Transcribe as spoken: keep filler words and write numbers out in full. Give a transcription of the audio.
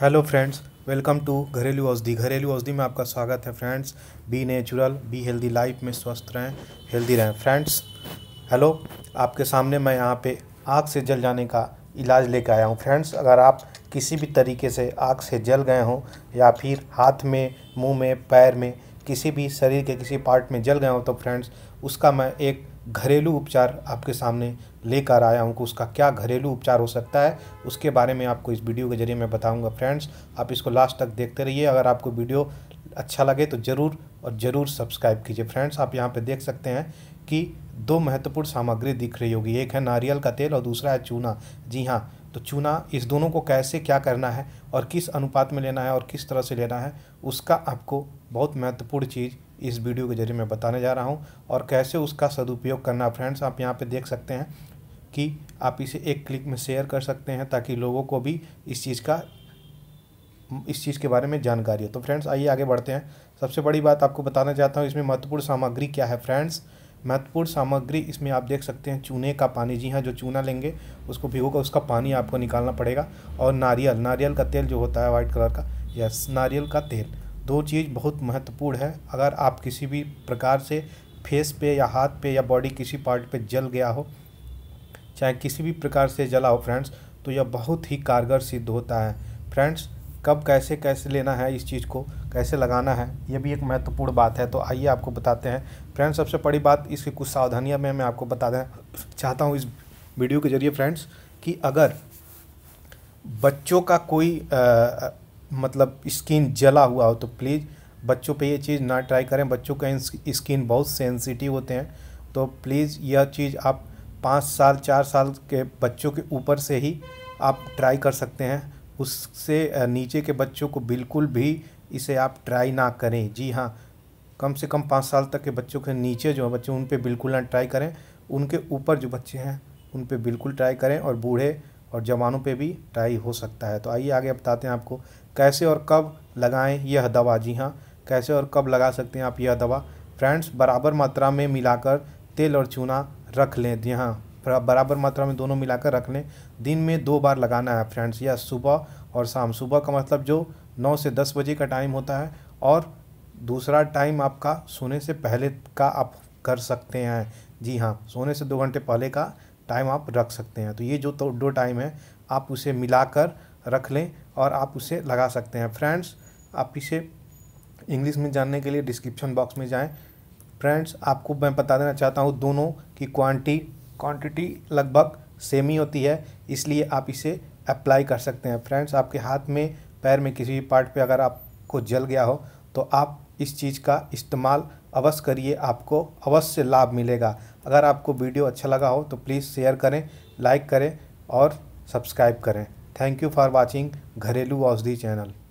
Hello friends, welcome to घरेलू औषधि। घरेलू औषधि में आपका स्वागत है friends. Be natural, be healthy life में स्वस्थ रहें, हेल्दी रहें फ्रेंड्स। हेलो, आपके सामने मैं यहाँ पे आग से जल जाने का इलाज लेकर आया हूँ फ्रेंड्स। अगर आप किसी भी तरीके से आग से जल गए हों या फिर हाथ में, मुँह में, पैर में, किसी भी शरीर के किसी पार्ट में जल गए हों तो फ्रेंड्स उसका मैं एक घरेलू उपचार आपके सामने लेकर आया हूँ कि उसका क्या घरेलू उपचार हो सकता है, उसके बारे में आपको इस वीडियो के जरिए मैं बताऊँगा फ्रेंड्स। आप इसको लास्ट तक देखते रहिए। अगर आपको वीडियो अच्छा लगे तो ज़रूर और ज़रूर सब्सक्राइब कीजिए फ्रेंड्स। आप यहाँ पे देख सकते हैं कि दो महत्वपूर्ण सामग्री दिख रही होगी, एक है नारियल का तेल और दूसरा है चूना। जी हाँ, तो चूना, इस दोनों को कैसे क्या करना है और किस अनुपात में लेना है और किस तरह से लेना है, उसका आपको बहुत महत्वपूर्ण चीज़ इस वीडियो के जरिए मैं बताने जा रहा हूं। और कैसे उसका सदुपयोग करना फ्रेंड्स, आप यहां पे देख सकते हैं कि आप इसे एक क्लिक में शेयर कर सकते हैं ताकि लोगों को भी इस चीज़ का इस चीज़ के बारे में जानकारी हो। तो फ्रेंड्स आइए आगे बढ़ते हैं। सबसे बड़ी बात आपको बताना चाहता हूँ, इसमें महत्वपूर्ण सामग्री क्या है फ्रेंड्स। महत्वपूर्ण सामग्री इसमें आप देख सकते हैं चूने का पानी। जी हाँ, जो चूना लेंगे उसको भिगोकर उसका पानी आपको निकालना पड़ेगा। और नारियल, नारियल का तेल जो होता है वाइट कलर का, यस नारियल का तेल। दो चीज़ बहुत महत्वपूर्ण है। अगर आप किसी भी प्रकार से फेस पे या हाथ पे या बॉडी किसी पार्ट पे जल गया हो, चाहे किसी भी प्रकार से जला हो फ्रेंड्स, तो यह बहुत ही कारगर सिद्ध होता है फ्रेंड्स। कब कैसे कैसे लेना है, इस चीज़ को कैसे लगाना है, यह भी एक महत्वपूर्ण बात है। तो आइए आपको बताते हैं फ्रेंड्स। सबसे बड़ी बात, इसकी कुछ सावधानियां मैं मैं आपको बताना चाहता हूं इस वीडियो के जरिए फ्रेंड्स, कि अगर बच्चों का कोई आ, मतलब स्किन जला हुआ हो तो प्लीज़ बच्चों पे ये चीज़ ना ट्राई करें। बच्चों का स्किन बहुत सेंसिटिव होते हैं, तो प्लीज़ यह चीज़ आप पाँच साल चार साल के बच्चों के ऊपर से ही आप ट्राई कर सकते हैं। उससे नीचे के बच्चों को बिल्कुल भी इसे आप ट्राई ना करें। जी हाँ, कम से कम पाँच साल तक के बच्चों के नीचे जो है बच्चे, उन पे बिल्कुल ना ट्राई करें। उनके ऊपर जो बच्चे हैं उन पे बिल्कुल ट्राई करें, और बूढ़े और जवानों पे भी ट्राई हो सकता है। तो आइए आगे बताते हैं आपको कैसे और कब लगाएँ यह दवा। जी हाँ, कैसे और कब लगा सकते हैं आप यह दवा फ्रेंड्स। बराबर मात्रा में मिलाकर तेल और चूना रख लें। जी हाँ, बराबर मात्रा में दोनों मिलाकर रख लें। दिन में दो बार लगाना है फ्रेंड्स, या सुबह और शाम। सुबह का मतलब जो नौ से दस बजे का टाइम होता है, और दूसरा टाइम आपका सोने से पहले का आप कर सकते हैं। जी हाँ, सोने से दो घंटे पहले का टाइम आप रख सकते हैं। तो ये जो तो दो टाइम है आप उसे मिलाकर रख लें और आप उसे लगा सकते हैं फ्रेंड्स। आप इसे इंग्लिश में जानने के लिए डिस्क्रिप्शन बॉक्स में जाएँ फ्रेंड्स। आपको मैं बता देना चाहता हूँ दोनों की क्वान्टी क्वांटिटी लगभग सेम ही होती है, इसलिए आप इसे अप्लाई कर सकते हैं फ्रेंड्स। आपके हाथ में, पैर में, किसी भी पार्ट पे अगर आपको जल गया हो तो आप इस चीज़ का इस्तेमाल अवश्य करिए, आपको अवश्य लाभ मिलेगा। अगर आपको वीडियो अच्छा लगा हो तो प्लीज़ शेयर करें, लाइक करें और सब्सक्राइब करें। थैंक यू फॉर वॉचिंग घरेलू औषधि चैनल।